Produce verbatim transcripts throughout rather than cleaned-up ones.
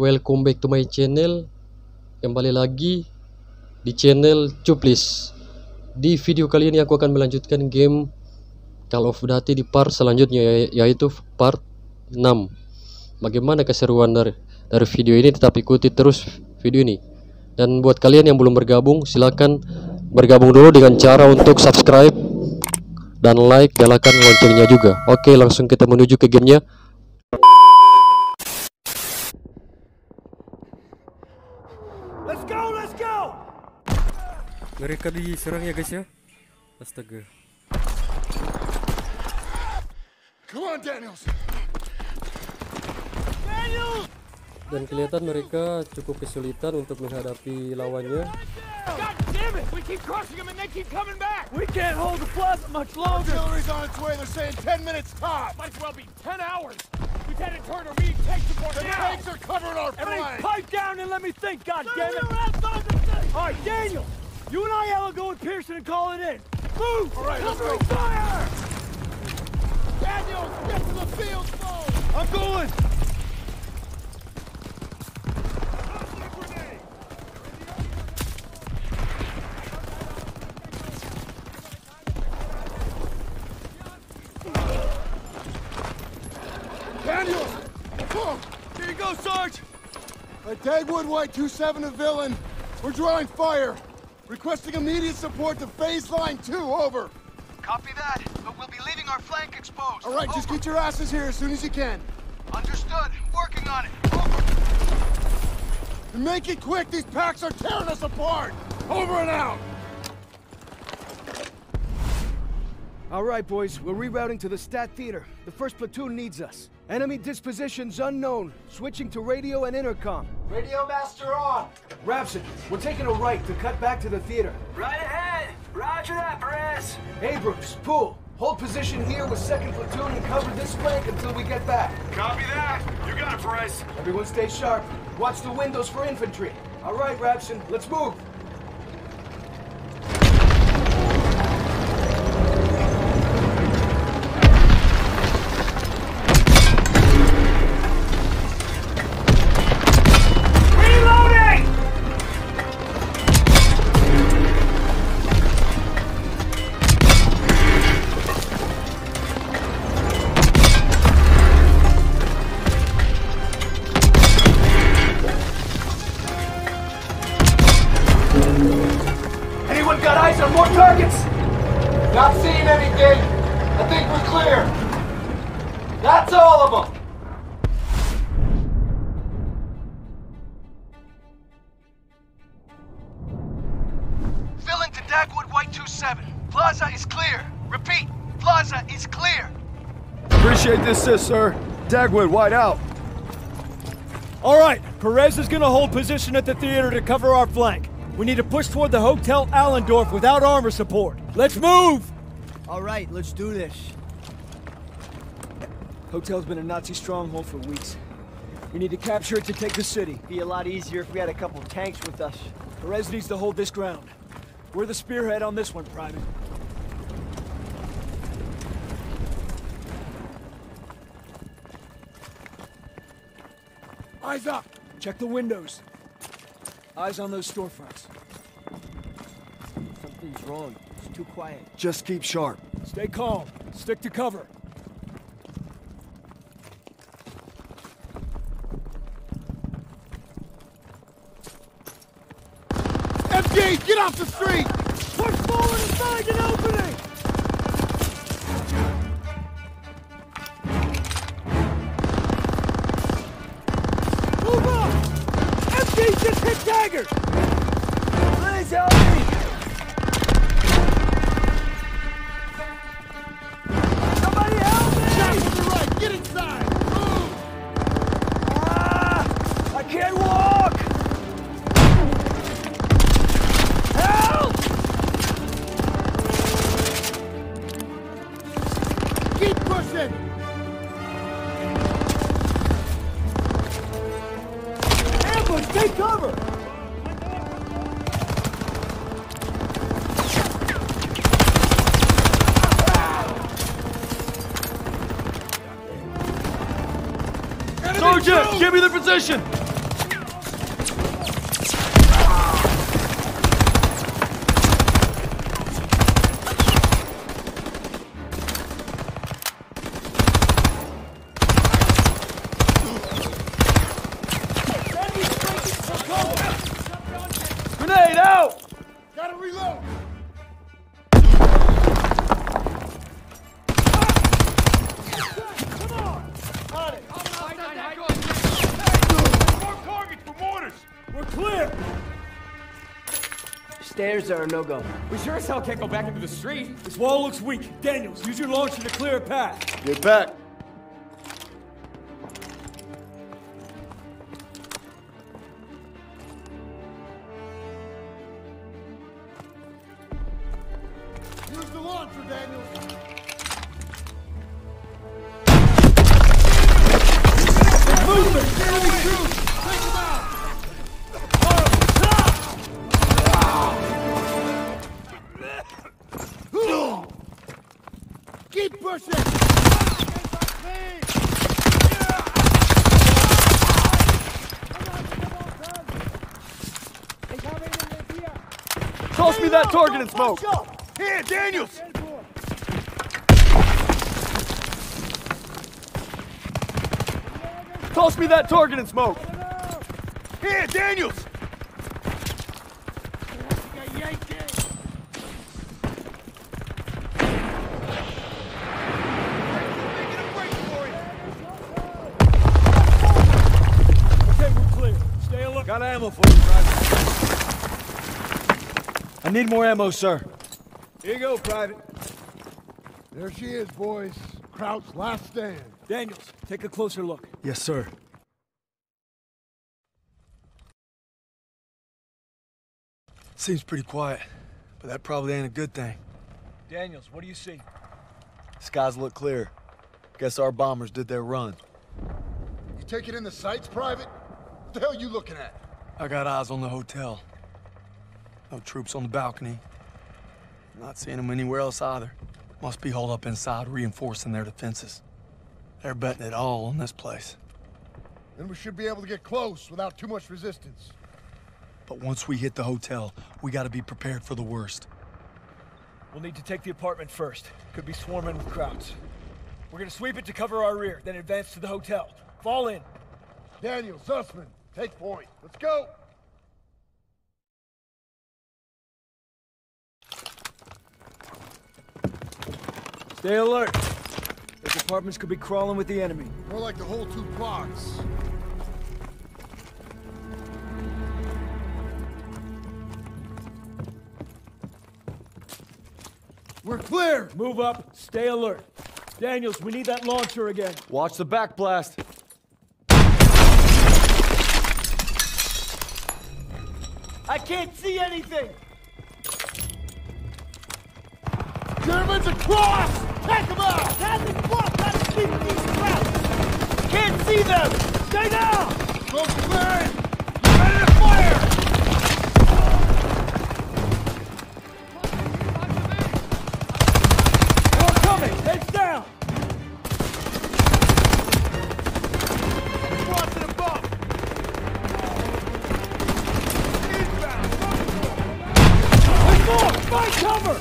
Welcome back to my channel. Kembali lagi di channel Cuplis. Di video kali ini aku akan melanjutkan game Call of Duty di part selanjutnya, yaitu part enam. Bagaimana keseruan dari, dari video ini, tetap ikuti terus video ini. Dan buat kalian yang belum bergabung, silakan bergabung dulu dengan cara untuk subscribe dan like, nyalakan loncengnya juga. Oke, langsung kita menuju ke gamenya. Let's go, let's go. Mereka diserang ya guys ya. Astaga. Come on, Daniels. Daniels. Dan kelihatan mereka cukup kesulitan untuk menghadapi lawannya. God damn it! We keep crossing them and they keep coming back. We can't hold the plaza much longer. Artillery's on its way. They're saying ten minutes top. Might as well be ten hours. Lieutenant Turner, we take support now. The tanks are covering our flank. Everybody pipe down and let me think. God damn it! All right, Daniel, you and I will go with Pearson and call it in. Move! All right, let's go. Fire! Daniel, get to the field, foe. I'm going. A Deadwood White two seven, a villain. We're drawing fire. Requesting immediate support to phase line two, over. Copy that, but we'll be leaving our flank exposed. All right, over. Just get your asses here as soon as you can. Understood. Working on it. Over. And make it quick. These packs are tearing us apart. Over and out. All right, boys. We're rerouting to the Stat Theater. The first platoon needs us. Enemy dispositions unknown. Switching to radio and intercom. Radio master on. Rapson, we're taking a right to cut back to the theater. Right ahead. Roger that, Perez. Abrams, pull. Hold position here with second platoon and cover this flank until we get back. Copy that. You got it, Perez. Everyone stay sharp. Watch the windows for infantry. All right, Rapson, let's move. Appreciate this, sis, sir. Dagwood, White out. All right, Perez is gonna hold position at the theater to cover our flank. We need to push toward the Hotel Allendorf without armor support. Let's move! All right, let's do this. Hotel's been a Nazi stronghold for weeks. We need to capture it to take the city. It'd be a lot easier if we had a couple tanks with us. Perez needs to hold this ground. We're the spearhead on this one, Private. Eyes up! Check the windows. Eyes on those storefronts. Something's wrong. It's too quiet. Just keep sharp. Stay calm. Stick to cover. M G, get off the street! Push forward and find an opening! Just hit dagger! Please help me! Somebody help me! Shot from the right! Get inside! Move! Ah! I can't walk! Help! Keep pushing! Take cover! Sergeant, give me the position! grenade out! Gotta reload! Come on! Got it! Hide, hide, hide, hide. More targets for mortars! We're clear! Stairs are a no-go. We sure as hell can't go back into the street. This wall looks weak. Daniels, use your launcher to clear a path. Get back. Toss me that target and smoke! Here, Daniels! Toss me that target and smoke! Here, Daniels! Okay, we're clear. Stay alert. Got ammo for you, Private. I need more ammo, sir. Here you go, Private. There she is, boys. Kraut's last stand. Daniels, take a closer look. Yes, sir. Seems pretty quiet, but that probably ain't a good thing. Daniels, what do you see? Skies look clear. Guess our bombers did their run. You taking in the sights, Private? What the hell you looking at? I got eyes on the hotel. No troops on the balcony. I'm not seeing them anywhere else either. Must be holed up inside, reinforcing their defenses. They're betting it all on this place. Then we should be able to get close without too much resistance. But once we hit the hotel, we gotta be prepared for the worst. We'll need to take the apartment first. Could be swarming with crowds. We're gonna sweep it to cover our rear, then advance to the hotel. Fall in. Daniel, Zussman, take point. Let's go! Stay alert. Those apartments could be crawling with the enemy. More like the whole two blocks. We're clear! Move up, stay alert. Daniels, we need that launcher again. Watch the back blast. I can't see anything! Germans across! Take them out! That's the block! That's the these crowds! Can't see them! Stay down! Go clear! Ready to fire! More coming! Heads down! Across and above! Inbound! There's more! Find cover!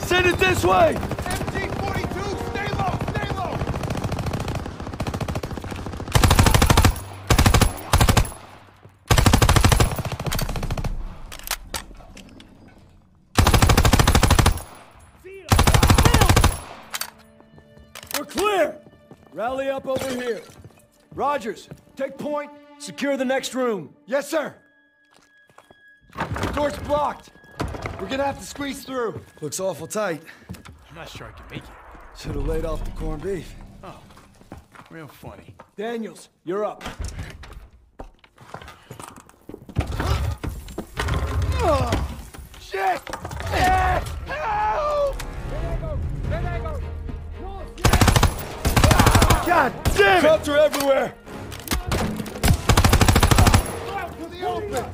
Send it this way! M G forty-two, stay low, stay low! We're clear! Rally up over here. Rogers, take point, secure the next room. Yes, sir! The door's blocked. We're gonna have to squeeze through. Looks awful tight. I'm not sure I can make it. Should've laid off the corned beef. Oh, real funny. Daniels, you're up. Oh, shit! Yeah! Help! God damn it! Cops are everywhere! Out to the open!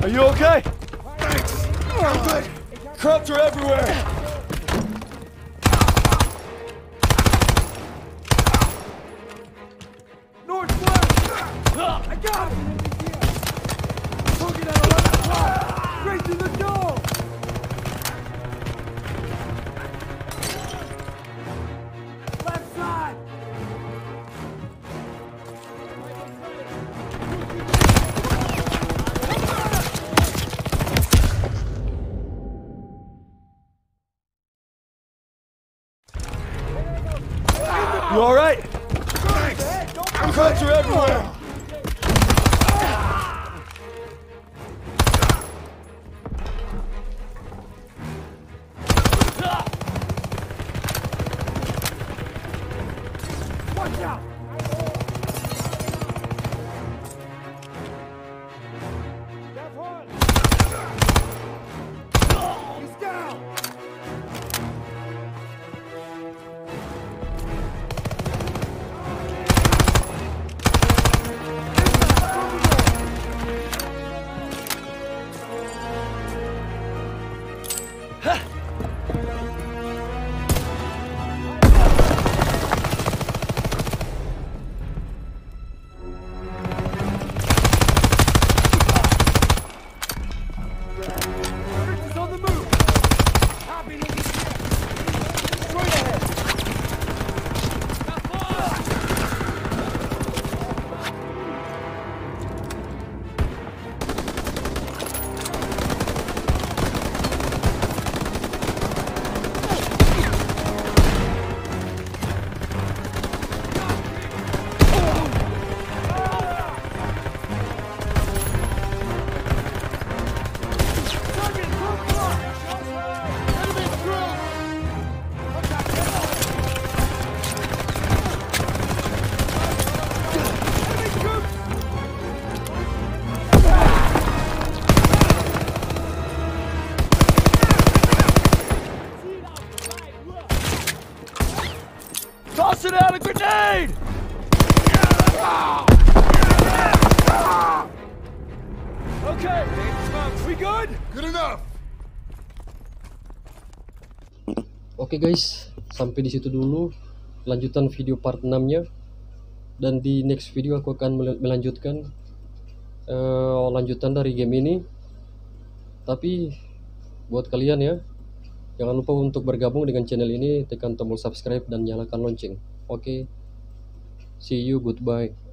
Are you okay? Thanks. I'm good. Cops are everywhere. Northwest. I got him. Took it at eleven o'clock. Straight through the door. You all right? Thanks. I'm Cops are everywhere. Watch out! Tossing out a grenade! Okay, we good? Good enough. Oke okay guys, sampai di situ dulu lanjutan video part enam-nya. Dan di next video aku akan melanjutkan uh, lanjutan dari game ini. Tapi buat kalian ya, jangan lupa untuk bergabung dengan channel ini, tekan tombol subscribe dan nyalakan lonceng. Oke, okay. See you, goodbye.